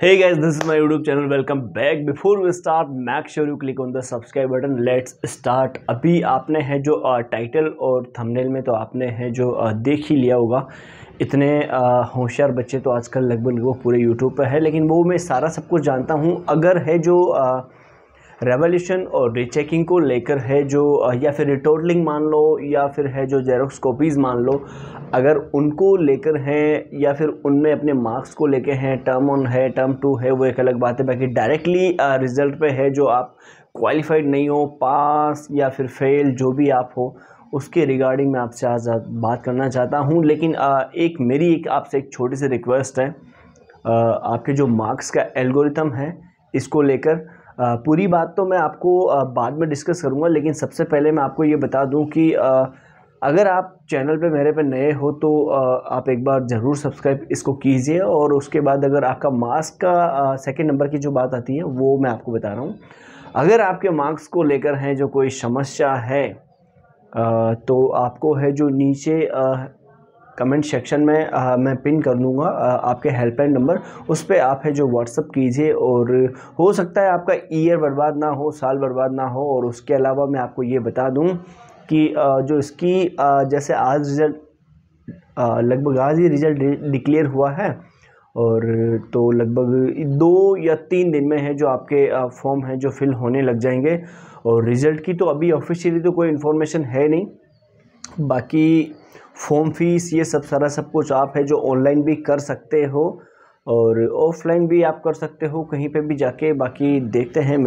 Hey guys, this is my YouTube channel. Welcome back. Before we start, make sure you click on the subscribe button. Let's start. अभी आपने है जो title और thumbnail में तो आपने है जो देख ही लिया होगा। इतने होशियार बच्चे तो आजकल लगभग वो पूरे YouTube पर है, लेकिन वो मैं सारा सब कुछ जानता हूँ। अगर है जो रेवोल्यूशन और रीचेकिंग को लेकर है जो या फिर रिटोटलिंग मान लो या फिर है जो जेरोक्स कॉपीज़ मान लो, अगर उनको लेकर हैं या फिर उनमें अपने मार्क्स को लेकर हैं, टर्म 1 है टर्म 2 है, वो एक अलग बात है। बाकी डायरेक्टली रिज़ल्ट पे है जो आप क्वालिफाइड नहीं हो, पास या फिर फेल जो भी आप हो, उसके रिगार्डिंग मैं आपसे आज बात करना चाहता हूँ। लेकिन मेरी आपसे एक छोटी सी रिक्वेस्ट है, आपके जो मार्क्स का एल्गोरिथम है इसको लेकर पूरी बात तो मैं आपको बाद में डिस्कस करूंगा, लेकिन सबसे पहले मैं आपको ये बता दूं कि अगर आप चैनल पे मेरे पे नए हो तो आप एक बार ज़रूर सब्सक्राइब इसको कीजिए। और उसके बाद अगर आपका मार्क्स का सेकंड नंबर की जो बात आती है वो मैं आपको बता रहा हूँ। अगर आपके मार्क्स को लेकर हैं जो कोई समस्या है तो आपको है जो नीचे कमेंट सेक्शन में मैं पिन कर दूंगा आपके हेल्पलाइन नंबर, उस पर आप है जो व्हाट्सअप कीजिए। और हो सकता है आपका ईयर बर्बाद ना हो, साल बर्बाद ना हो। और उसके अलावा मैं आपको ये बता दूं कि जो इसकी जैसे आज रिज़ल्ट लगभग आज ही रिज़ल्ट डिक्लेयर हुआ है, और तो लगभग 2 या 3 दिन में है जो आपके फॉर्म हैं जो फिल होने लग जाएंगे। और रिज़ल्ट की तो अभी ऑफिशियली तो कोई इन्फॉर्मेशन है नहीं, बाकी फॉर्म फीस ये सब सारा सब कुछ आप है जो ऑनलाइन भी कर सकते हो और ऑफलाइन भी आप कर सकते हो, कहीं पे भी जाके। बाकी देखते हैं।